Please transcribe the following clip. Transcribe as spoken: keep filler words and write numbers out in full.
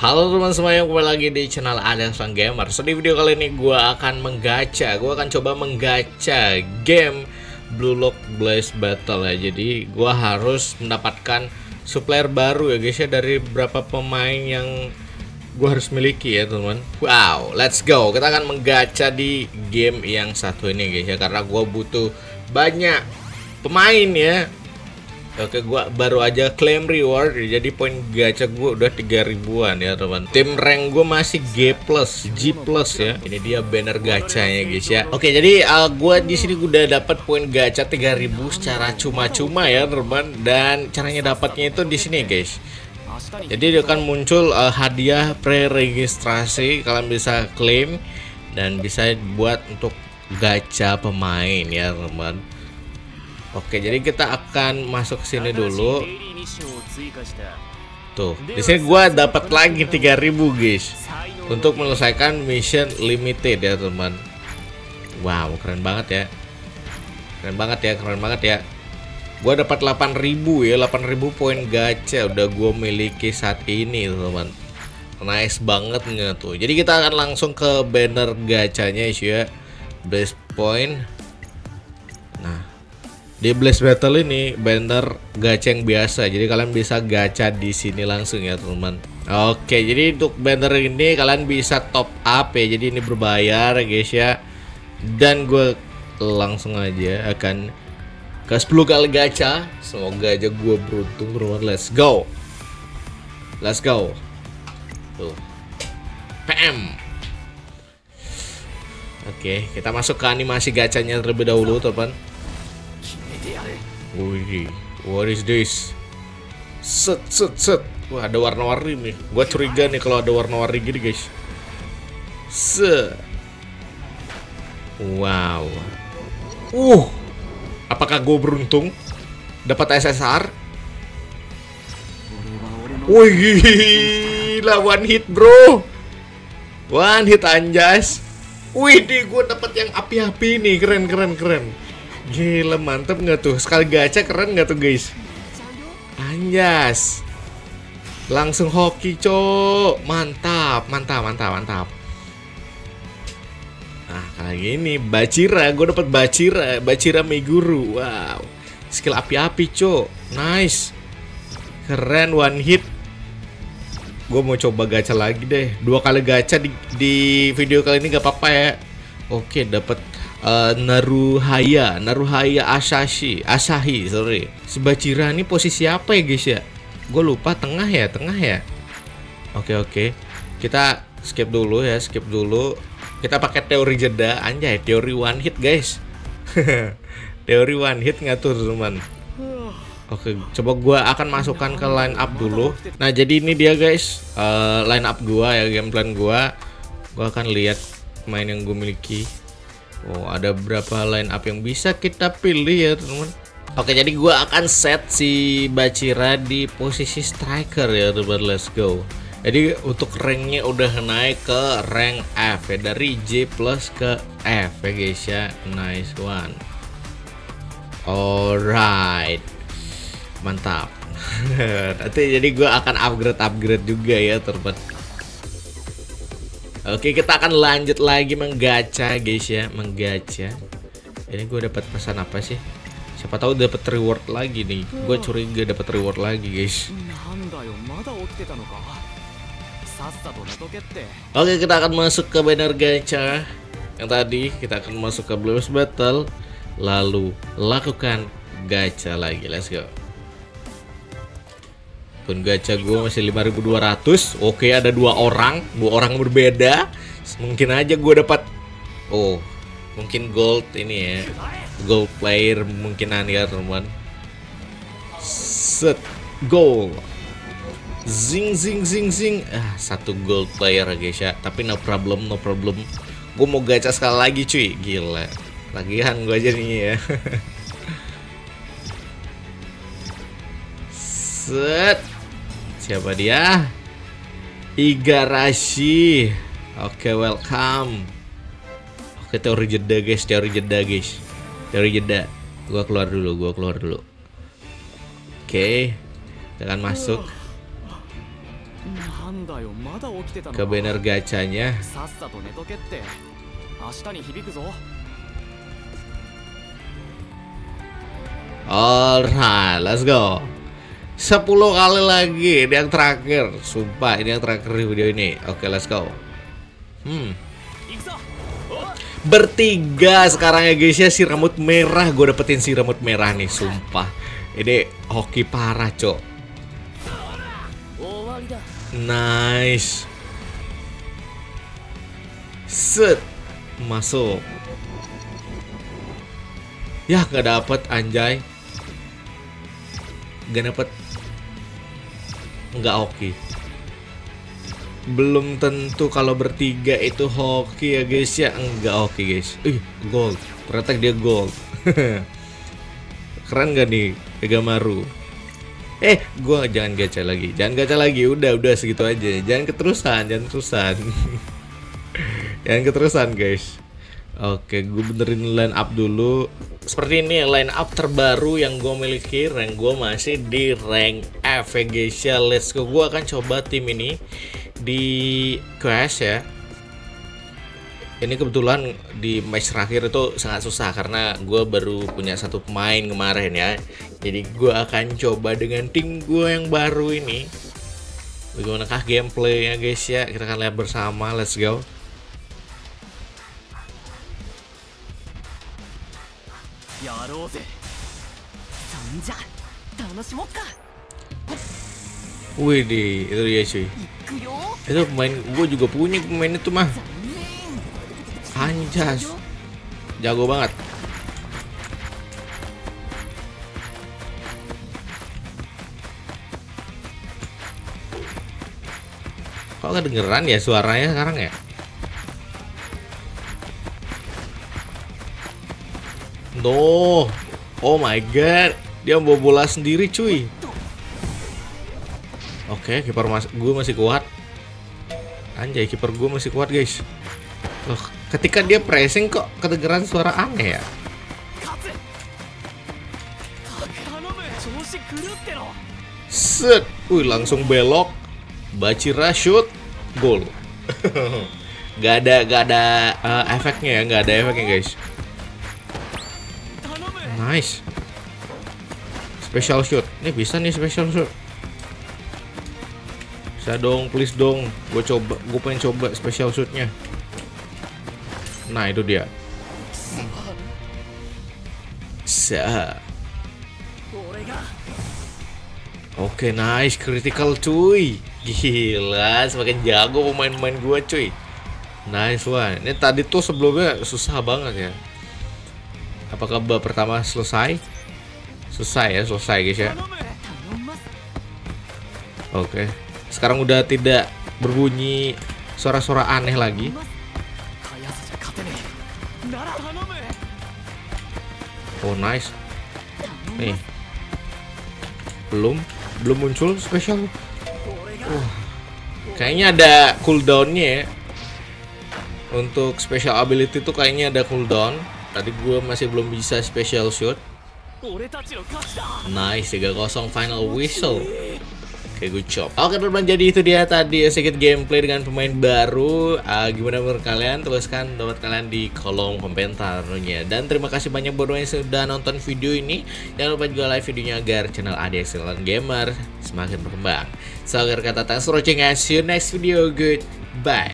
Halo teman semuanya, kembali lagi di channel ADIEXCE Gamer. So, di video kali ini gue akan menggacha, gue akan coba menggacha game Blue Lock Blaze Battle ya. Jadi gue harus mendapatkan supplier baru ya guys ya, dari berapa pemain yang gue harus miliki ya teman. Wow, let's go. Kita akan menggacha di game yang satu ini guys ya, karena gue butuh banyak pemain ya. Oke, gua baru aja claim reward, jadi poin gacha gua udah tiga ribuan ya teman. Tim rank gua masih G plus, G plus ya. Ini dia banner gacanya guys ya. Oke, jadi uh, gua di sini udah dapat poin gacha tiga ribu secara cuma-cuma ya teman. Dan caranya dapatnya itu di sini guys. Jadi akan muncul uh, hadiah pre-registrasi, kalian bisa claim dan bisa buat untuk gacha pemain ya teman. Oke, jadi kita akan masuk ke sini dulu. Tuh, di sini gua dapat lagi tiga ribu, guys. Untuk menyelesaikan mission limited ya, teman. Wow, keren banget ya. Keren banget ya, keren banget ya. Gua dapat delapan ribu ya, delapan ribu poin gacha udah gua miliki saat ini, teman. Nice banget nggak tuh. Jadi kita akan langsung ke banner gacanya ya. Base point. Nah, di Blaze Battle ini banner gacha yang biasa, jadi kalian bisa gacha di sini langsung ya teman. Oke, jadi untuk banner ini kalian bisa top up ya, jadi ini berbayar guys ya. Dan gue langsung aja akan ke sepuluh kali gacha, semoga aja gue beruntung teman. Let's go, let's go. Tuh, P M. Oke, kita masuk ke animasi gacanya terlebih dahulu teman. Wih, what is this? Set, set, set. Wah, ada warna-warni nih. Gua curiga nih kalau ada warna-warni gini, guys. Set. Wow. Uh, apakah gue beruntung dapat S S R? Wih, gila, one hit bro. One hit anjas. Wih, di gue dapat yang api-api nih, keren, keren, keren. Gila, mantep nggak tuh? Sekali gacha keren nggak tuh guys? Anjas, langsung hoki cok, mantap, mantap, mantap, mantap. Nah kali ini Bachira, gue dapat Bachira, Bachira Meguru, wow, skill api-api cok, nice, keren, one hit. Gue mau coba gacha lagi deh, dua kali gacha di, di video kali ini gak apa-apa ya. Oke, dapat. Uh, Naruhaya, Naruhaya Asashi, Asahi, sorry. Si Bachira ini posisi apa ya guys ya? Gue lupa, tengah ya, tengah ya. Oke oke, kita skip dulu ya, skip dulu. Kita pakai teori jeda, anjay, teori one hit guys. Teori one hit ngatur teman. Oke, coba gue akan masukkan ke line up dulu. Nah jadi ini dia guys, uh, line up gue ya, game plan gue. Gue akan lihat main yang gue miliki. Oh, ada berapa line up yang bisa kita pilih ya teman. Oke, jadi gua akan set si Bachira di posisi striker ya teman. Let's go. Jadi untuk ranknya udah naik ke rank F ya, dari J plus ke F ya guys ya. Nice one. Alright, mantap. Nanti jadi gua akan upgrade-upgrade juga ya teman. Oke, kita akan lanjut lagi menggacha guys ya, menggacha. Ini gue dapat pesan apa sih? Siapa tahu dapat reward lagi nih. Gue curiga dapat reward lagi guys. Oke, kita akan masuk ke banner gacha yang tadi. Kita akan masuk ke Blaze Battle, lalu lakukan gacha lagi. Let's go. Pun gacha gue masih lima ribu dua ratus. Oke, ada dua orang, dua orang berbeda. Mungkin aja gue dapat, oh, mungkin gold ini ya, gold player mungkinan ya teman. Set, gold, zing zing zing zing. Ah, satu gold player guys ya. Tapi no problem, no problem. Gue mau gacha sekali lagi cuy, gila. Lagian gue jadinya ya. Set. Siapa dia? Igarashi. Oke, welcome. Oke, teori jeda guys, teori jeda guys, teori jeda. Gua keluar dulu, gua keluar dulu. Oke, kita akan masuk. ke banner gacanya. Alright, let's go. sepuluh kali lagi, ini yang terakhir. Sumpah, ini yang terakhir di video ini. Oke, okay, let's go. Hmm. Bertiga sekarang ya guys ya, si rambut merah. Gue dapetin si rambut merah nih, sumpah. Ini hoki parah, cok. Nice. Set. Masuk. Yah, gak dapet anjay. Gak dapet. Gak hoki. Belum tentu kalau bertiga itu hoki ya guys ya. Enggak hoki guys. Ih, gold. Ternyata dia gold. Keren gak nih Megamaru? Eh, gua jangan gacha lagi. Jangan gacha lagi. Udah, udah segitu aja. Jangan keterusan, jangan keterusan. Jangan keterusan, guys. Oke, gue benerin line up dulu. Seperti ini line up terbaru yang gue miliki. Rank gue masih di rank F ya guys ya. Let's go. Gue akan coba tim ini di quest ya. Ini kebetulan di match terakhir itu sangat susah karena gue baru punya satu pemain kemarin ya. Jadi gue akan coba dengan tim gue yang baru ini. Bagaimanakah gameplaynya guys ya? Kita akan lihat bersama. Let's go. Wih deh, itu dia cuy. Itu pemain gue juga punya pemain itu mah. Anjas, jago banget. Kok kedengeran ya suaranya sekarang ya? No, oh my god, dia bawa bola sendiri cuy. Oke, okay, kiper mas gue masih kuat. Anjay, kiper gue masih kuat guys. Loh, ketika dia pressing kok kedengeran suara aneh ya. Set, wih langsung belok, Bachira shoot, gol. Gak ada, gak ada uh, efeknya ya, gak ada efeknya guys. Nice. Special shoot. Ini bisa nih special shoot. Bisa dong, please dong. Gue coba, gue pengen coba special shootnya. Nah itu dia. Sa. Oke, okay, nice. Critical cuy. Gila, semakin jago pemain-pemain gue cuy. Nice one. Ini tadi tuh sebelumnya susah banget ya. Apakah babak pertama selesai? Selesai ya, selesai guys ya. Oke, okay. Sekarang udah tidak berbunyi suara-suara aneh lagi. Oh nice. Nih, belum, belum muncul special. Uh, kayaknya ada cooldownnya ya. Untuk special ability tuh kayaknya ada cooldown. Tadi gue masih belum bisa special shoot. Nice, tiga kosong final whistle. Oke, good job. Oke teman-teman, jadi itu dia tadi sedikit gameplay dengan pemain baru. uh, Gimana menurut kalian? Tuliskan pendapat kalian di kolom komentarnya. Dan terima kasih banyak buat yang sudah nonton video ini. Jangan lupa juga like videonya agar channel A D I E X C E Gamer semakin berkembang. So, akhir kata, thanks for watching, see you next video, goodbye.